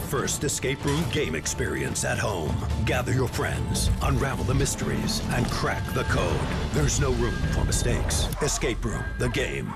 the first escape room game experience at home. Gather your friends, unravel the mysteries, and crack the code. There's no room for mistakes. Escape Room: The Game.